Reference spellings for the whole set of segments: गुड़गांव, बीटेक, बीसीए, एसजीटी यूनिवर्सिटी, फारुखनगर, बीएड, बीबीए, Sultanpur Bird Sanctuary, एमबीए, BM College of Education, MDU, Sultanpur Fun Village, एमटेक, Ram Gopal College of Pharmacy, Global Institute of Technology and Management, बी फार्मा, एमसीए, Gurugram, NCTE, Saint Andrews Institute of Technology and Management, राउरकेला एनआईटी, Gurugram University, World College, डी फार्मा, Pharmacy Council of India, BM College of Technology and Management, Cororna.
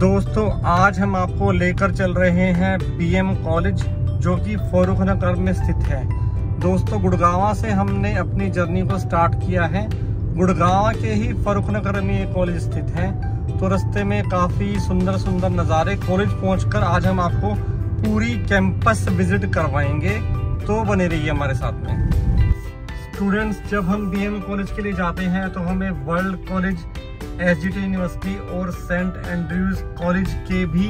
दोस्तों आज हम आपको लेकर चल रहे हैं बीएम कॉलेज जो कि फारुखनगर में स्थित है। दोस्तों गुड़गांव से हमने अपनी जर्नी को स्टार्ट किया है। गुड़गांव के ही फारुखनगर में ये कॉलेज स्थित है। तो रास्ते में काफ़ी सुंदर सुंदर नज़ारे। कॉलेज पहुंचकर आज हम आपको पूरी कैंपस विजिट करवाएंगे, तो बने रहिए हमारे साथ में। स्टूडेंट्स, जब हम बीएम कॉलेज के लिए जाते हैं तो हमें वर्ल्ड कॉलेज, एसजीटी यूनिवर्सिटी और सेंट एंड्रयूज कॉलेज के भी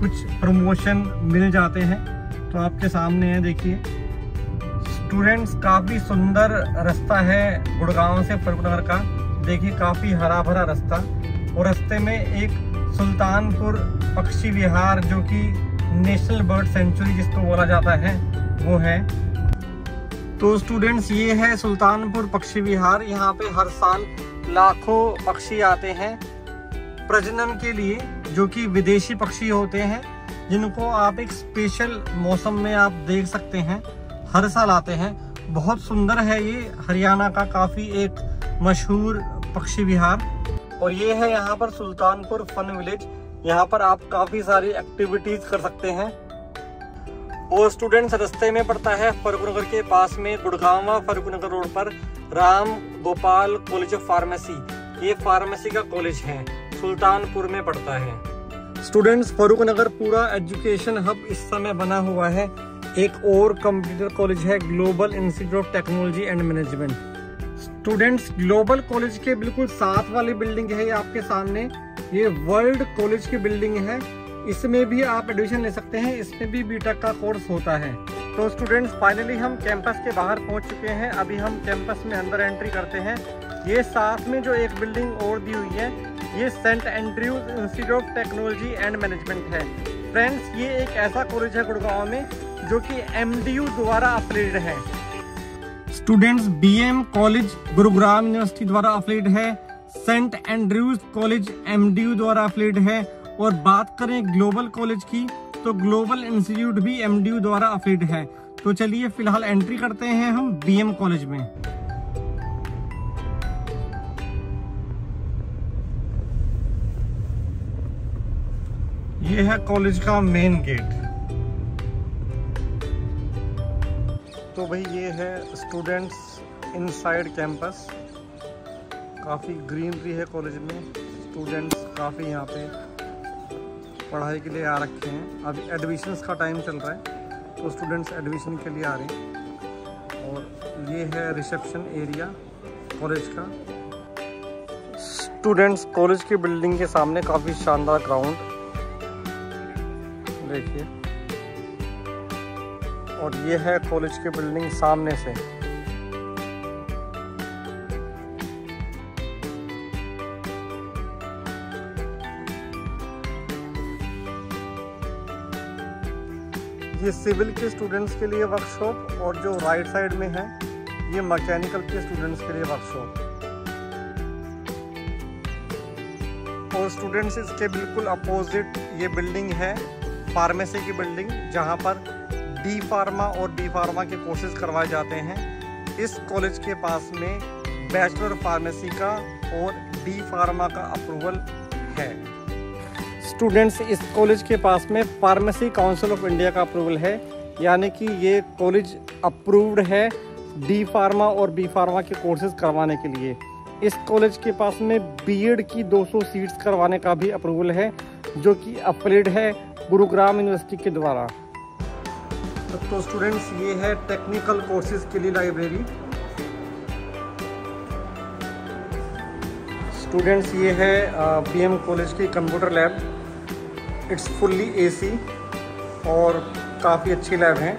कुछ प्रमोशन मिल जाते हैं। तो आपके सामने है, देखिए स्टूडेंट्स, काफ़ी सुंदर रास्ता है गुड़गांव से फारुखनगर का। देखिए काफ़ी हरा भरा रास्ता और रास्ते में एक सुल्तानपुर पक्षी विहार जो कि नेशनल बर्ड सेंचुरी जिसको बोला जाता है वो है। तो स्टूडेंट्स ये है सुल्तानपुर पक्षी विहार। यहाँ पे हर साल लाखों पक्षी आते हैं प्रजनन के लिए, जो कि विदेशी पक्षी होते हैं जिनको आप एक स्पेशल मौसम में आप देख सकते हैं। हर साल आते हैं, बहुत सुंदर है। ये हरियाणा का काफ़ी एक मशहूर पक्षी विहार। और ये है यहाँ पर सुल्तानपुर फन विलेज। यहाँ पर आप काफ़ी सारी एक्टिविटीज़ कर सकते हैं। और स्टूडेंट्स रास्ते में पड़ता है फारुखनगर के पास में गुड़गांवा फारुखनगर रोड पर Ram Gopal college of pharmacy. ये फार्मेसी का कॉलेज है, सुल्तानपुर में पड़ता है। स्टूडेंट्स फारुखनगर पूरा एजुकेशन हब इस समय बना हुआ है। एक और कंप्यूटर कॉलेज है, global institute of technology and management. Students global college के बिल्कुल साथ वाली बिल्डिंग है ये आपके सामने। ये वर्ल्ड कॉलेज की बिल्डिंग है। इसमें भी आप एडमिशन ले सकते हैं। इसमें भी बीटेक का कोर्स होता है। तो स्टूडेंट्स फाइनली हम कैंपस के बाहर पहुंच चुके हैं। अभी हम कैंपस में अंदर एंट्री करते हैं। ये साथ में जो एक बिल्डिंग और दी हुई है ये Saint Andrews institute of technology and management है। फ्रेंड्स ये एक ऐसा कॉलेज है गुड़गांव में जो कि एमडीयू द्वारा अफिलिएटेड है। Students BM college Gurugram university द्वारा अफिलिएटेड है, सेंट एंड्रयूज कॉलेज एमडीयू द्वारा अफिलिएटेड है। और बात करें ग्लोबल कॉलेज की तो ग्लोबल इंस्टीट्यूट भी एमडीयू द्वारा अफिलिएटेड है। तो चलिए फिलहाल एंट्री करते हैं हम बीएम कॉलेज में। ये है कॉलेज का मेन गेट। तो भाई ये है स्टूडेंट्स इनसाइड कैंपस। काफ़ी ग्रीनरी है कॉलेज में। स्टूडेंट्स काफ़ी यहाँ पे पढ़ाई के लिए आ रखे हैं। अभी एडमिशन्स का टाइम चल रहा है तो स्टूडेंट्स एडमिशन के लिए आ रहे हैं। और ये है रिसेप्शन एरिया कॉलेज का। स्टूडेंट्स कॉलेज की बिल्डिंग के सामने काफ़ी शानदार ग्राउंड देखिए। और ये है कॉलेज की बिल्डिंग सामने से। ये सिविल के स्टूडेंट्स के लिए वर्कशॉप और जो राइट साइड में है ये मैकेनिकल के स्टूडेंट्स के लिए वर्कशॉप। और स्टूडेंट्स इसके बिल्कुल अपोजिट ये बिल्डिंग है फार्मेसी की बिल्डिंग, जहां पर डी फार्मा और बी फार्मा के कोर्सेज करवाए जाते हैं। इस कॉलेज के पास में बैचलर फार्मेसी का और डी फार्मा का अप्रूवल है। स्टूडेंट्स इस कॉलेज के पास में फार्मेसी काउंसिल ऑफ इंडिया का अप्रूवल है, यानी कि ये कॉलेज अप्रूव्ड है डी फार्मा और बी फार्मा के कोर्सेज करवाने के लिए। इस कॉलेज के पास में बीएड की 200 सीट्स करवाने का भी अप्रूवल है जो कि अफिलिएटेड है गुरुग्राम यूनिवर्सिटी के द्वारा। तो स्टूडेंट्स ये है टेक्निकल कोर्सेज के लिए लाइब्रेरी। स्टूडेंट्स ये है बीएम कॉलेज की computer lab. It's fully AC और काफ़ी अच्छी लैब है।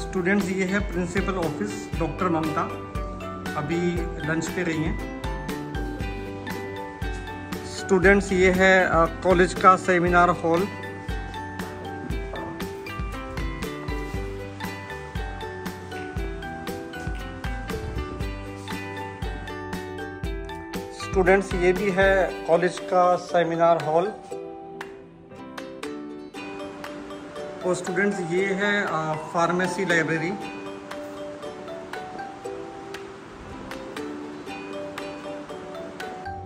स्टूडेंट्स ये है प्रिंसिपल ऑफिस, डॉक्टर ममता अभी लंच पे गई हैं। स्टूडेंट्स ये है कॉलेज का सेमिनार हॉल। स्टूडेंट्स ये भी है कॉलेज का सेमिनार हॉल। तो स्टूडेंट्स ये है फार्मेसी लाइब्रेरी।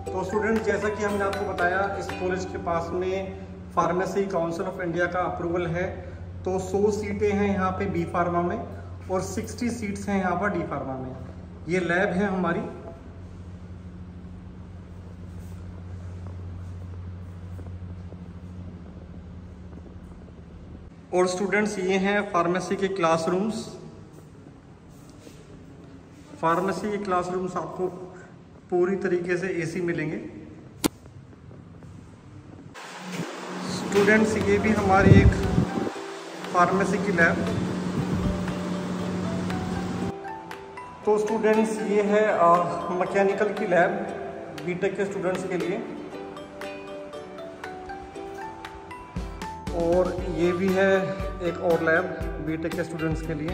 तो स्टूडेंट्स जैसा कि हमने आपको बताया इस कॉलेज के पास में फार्मेसी काउंसिल ऑफ इंडिया का अप्रूवल है। तो 100 सीटें हैं यहाँ पे बी फार्मा में और 60 सीट्स हैं यहाँ पर डी फार्मा में। ये लैब है हमारी। और स्टूडेंट्स ये हैं फार्मेसी के क्लासरूम्स। फार्मेसी के क्लासरूम्स आपको पूरी तरीके से एसी मिलेंगे। स्टूडेंट्स ये भी हमारी एक फार्मेसी की लैब। तो स्टूडेंट्स ये है मैकेनिकल की लैब बीटेक के स्टूडेंट्स के लिए। और ये भी है एक और लैब बीटेक के स्टूडेंट्स के लिए।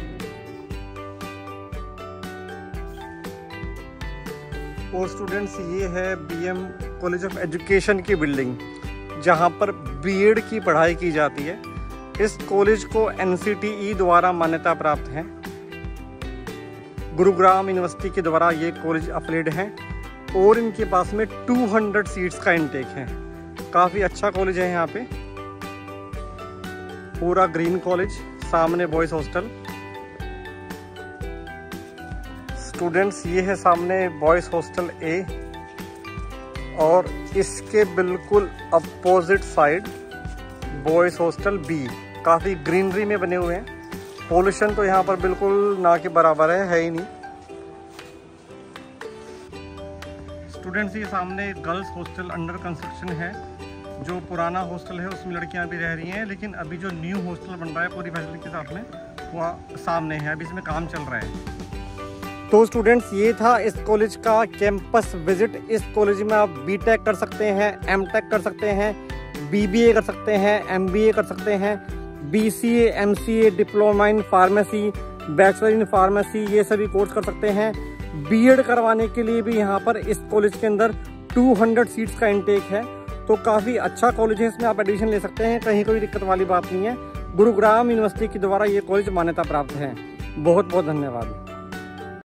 और स्टूडेंट्स ये है बीएम कॉलेज ऑफ एजुकेशन की बिल्डिंग जहाँ पर बीएड की पढ़ाई की जाती है। इस कॉलेज को एनसीटीई द्वारा मान्यता प्राप्त है। गुरुग्राम यूनिवर्सिटी के द्वारा ये कॉलेज अफिलिएट है और इनके पास में 200 सीट्स का इनटेक है। काफ़ी अच्छा कॉलेज है यहाँ पे। पूरा ग्रीन कॉलेज, सामने बॉयज़ हॉस्टल। स्टूडेंट्स ये है सामने बॉयज़ हॉस्टल ए और इसके बिल्कुल opposite side boys hostel B. काफ़ी ग्रीनरी में बने हुए हैं। पोल्यूशन तो यहाँ पर बिल्कुल ना के बराबर है ही नहीं। स्टूडेंट्स ये सामने गर्ल्स हॉस्टल अंडर कंस्ट्रक्शन है। जो पुराना हॉस्टल है उसमें लड़कियाँ भी रह रही हैं, लेकिन अभी जो न्यू हॉस्टल बन रहा है पूरी फैसिलिटी के साथ में वह सामने है, अभी इसमें काम चल रहा है। तो स्टूडेंट्स ये था इस कॉलेज का कैंपस विजिट। इस कॉलेज में आप बीटेक कर सकते हैं, एमटेक कर सकते हैं, बीबीए कर सकते हैं, एमबीए कर सकते हैं, बीसीए, एमसीए, diploma in pharmacy, bachelor in pharmacy, ये सभी कोर्स कर सकते हैं। बीएड करवाने के लिए भी यहाँ पर इस कॉलेज के अंदर 200 सीट्स का इनटेक है। तो काफ़ी अच्छा कॉलेज है, इसमें आप एडमिशन ले सकते हैं, कहीं कोई दिक्कत वाली बात नहीं है। गुरुग्राम यूनिवर्सिटी के द्वारा ये कॉलेज मान्यता प्राप्त है। बहुत बहुत धन्यवाद।